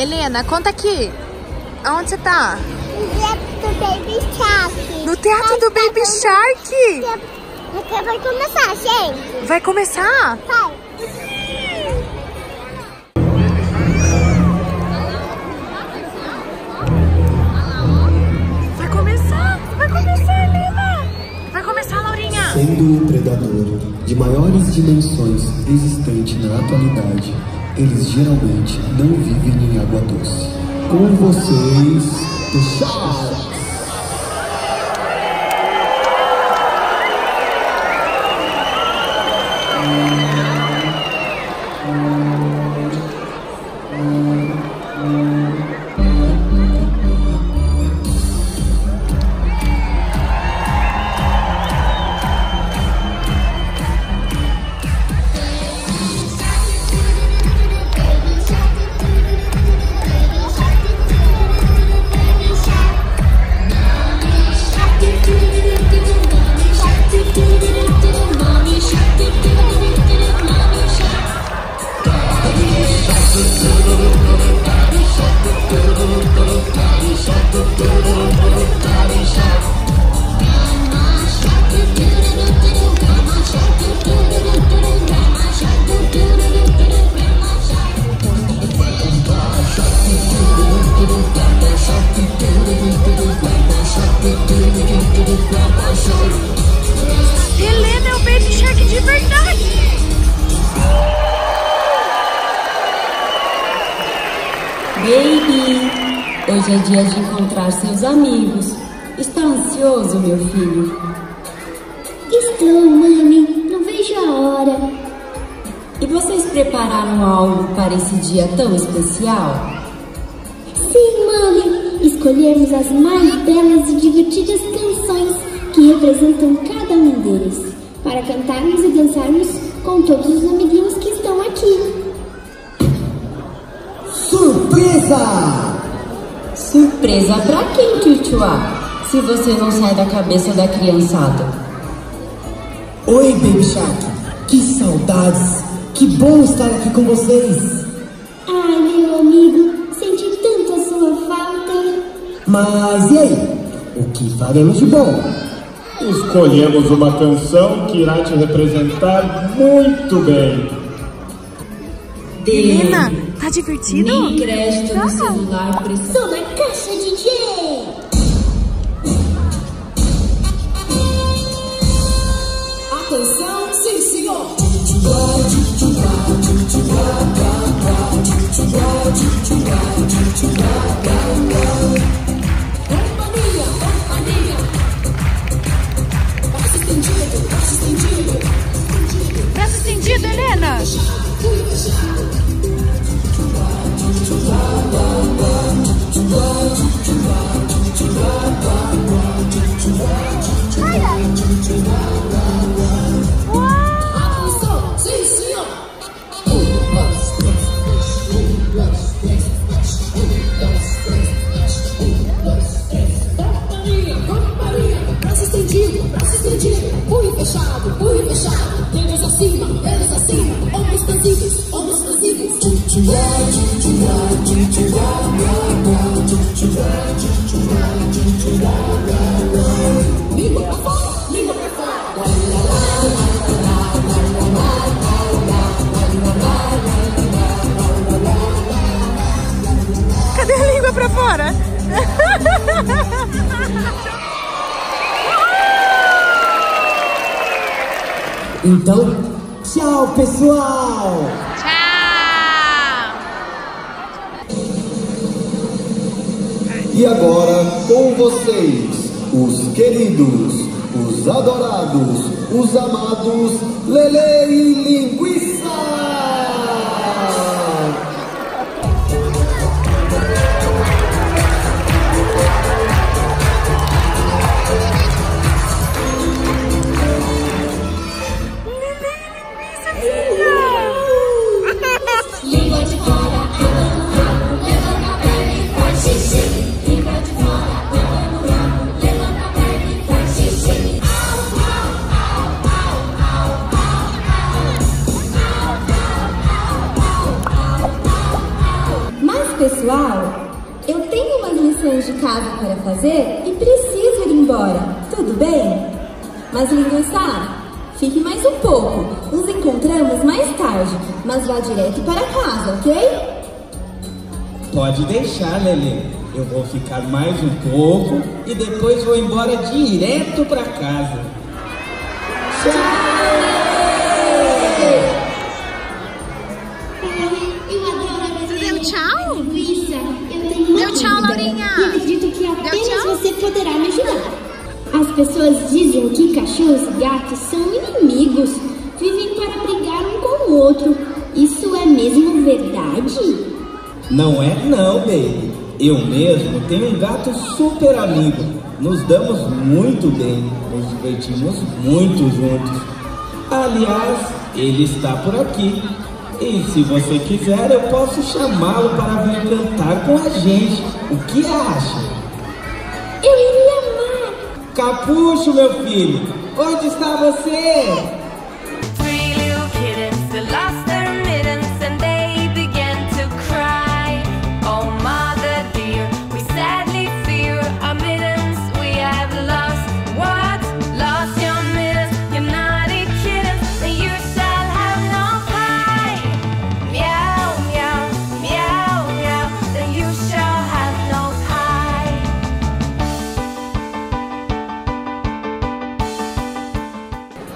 Helena, conta aqui. Aonde você tá? No teatro do Baby Shark. No teatro do Baby Shark? Vai começar, gente. Vai começar? Vai. Vai começar, Helena. Vai começar, Laurinha. Sendo o predador de maiores dimensões existente na atualidade, eles geralmente não vivem em água doce. Com vocês, The Shark. Helena é o Baby Shark de verdade! Baby, hoje é dia de encontrar seus amigos. Está ansioso, meu filho? Estou, mami. Não vejo a hora. E vocês prepararam algo para esse dia tão especial? Sim, mami. Escolhemos as mais belas e divertidas canções que representam cada um deles, para cantarmos e dançarmos com todos os amiguinhos que estão aqui. Surpresa! Surpresa pra quem, Tchutchuá? Se você não sai da cabeça da criançada. Oi, Baby Shark! Que saudades! Que bom estar aqui com vocês! Ai, meu amigo! Senti tanto a sua falta. Mas e aí? O que faremos de bom? Escolhemos uma canção que irá te representar muito bem. Helena, tá divertido? Nem crédito no celular precisa. Sou na caixa de DJ. Atenção, sim senhor. Braço estendido, Helena! Cadê a língua pra fora? Então, tchau, pessoal! Tchau! E agora, com vocês, os queridos, os adorados, os amados, Lele e Lingui. Uau! Eu tenho umas lições de casa para fazer e preciso ir embora, tudo bem? Mas Linguiça, fique mais um pouco. Nos encontramos mais tarde, mas vá direto para casa, ok? Pode deixar, Lele. Eu vou ficar mais um pouco e depois vou embora direto para casa. Tchau! Eu adoro a minha Linguiça. Deu tchau, Laurinha. E acredito que apenas você poderá me ajudar. As pessoas dizem que cachorros e gatos são inimigos. Vivem para brigar um com o outro. Isso é mesmo verdade? Não é não, baby. Eu mesmo tenho um gato super amigo. Nos damos muito bem. Nos divertimos muito juntos. Aliás, ele está por aqui. E se você quiser, eu posso chamá-lo para vir cantar com a gente. O que acha? Eu iria amar. Capucho, meu filho, onde está você?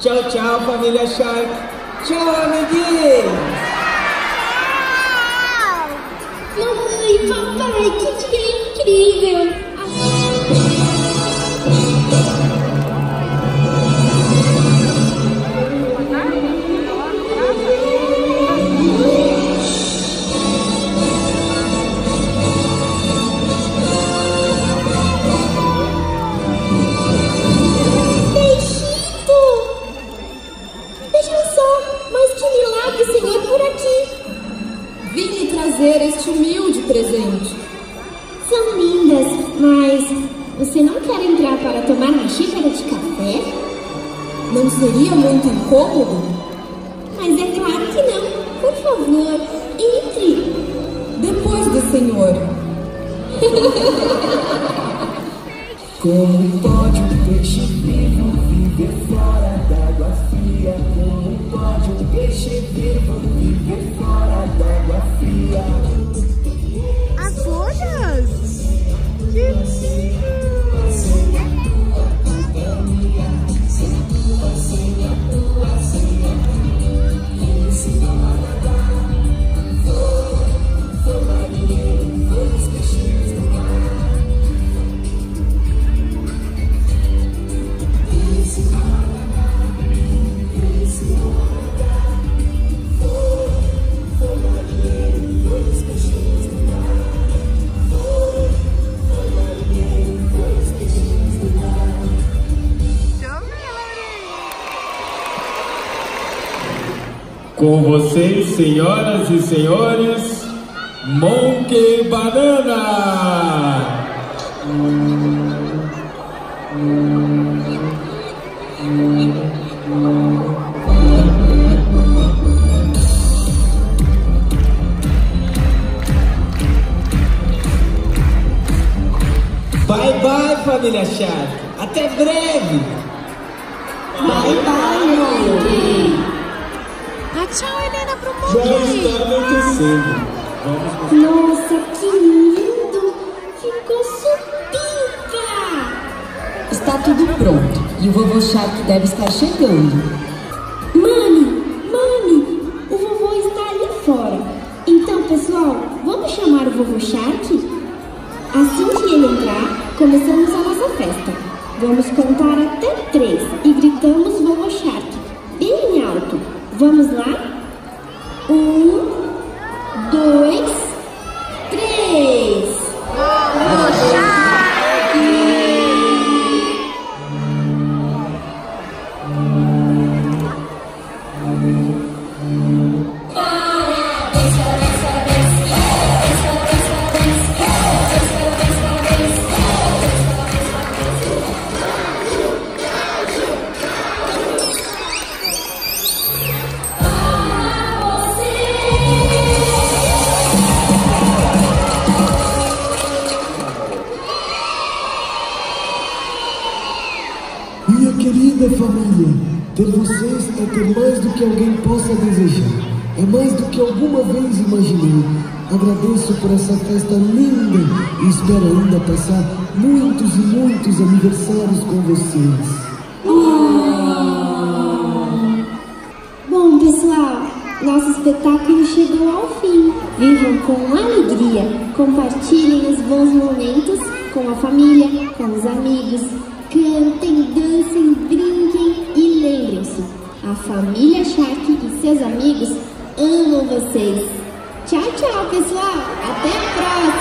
Tchau, tchau, família Shark. Tchau, amiguinhos. Mamãe, papai, que dia incrível. Este humilde presente. São lindas, mas você não quer entrar para tomar uma xícara de café? Não seria muito incômodo? Mas é claro que não. Por favor, entre. Depois do senhor. Como pode um peixe vivo viver fora d'água fria? Como pode um peixe vivo viver fora d'água fria? As folhas? Que com vocês, senhoras e senhores, Monkey Banana! Bye bye, família Shark! Até breve! Bye bye, Monkey! Tchau, Helena, pro Monkey! Já está anoitecendo. Nossa, que lindo! Ficou super! Está tudo pronto. E o vovô Shark deve estar chegando. Mami! O vovô está ali fora. Então, pessoal, vamos chamar o vovô Shark? Assim que ele entrar, começamos a nossa festa. Vamos contar até 3 e gritamos vovô Shark bem alto. Vamos lá? 1, 2, 3! Vamos, Shark! querida família, ter vocês é ter mais do que alguém possa desejar. É mais do que alguma vez imaginei. Agradeço por essa festa linda e espero ainda passar muitos e muitos aniversários com vocês. Bom, pessoal, nosso espetáculo chegou ao fim. Vivam com alegria. Compartilhem os bons momentos com a família, com os amigos. Cantem, dancem, brinquem e lembrem-se, a família Shark e seus amigos amam vocês. Tchau, tchau, pessoal. Até a próxima.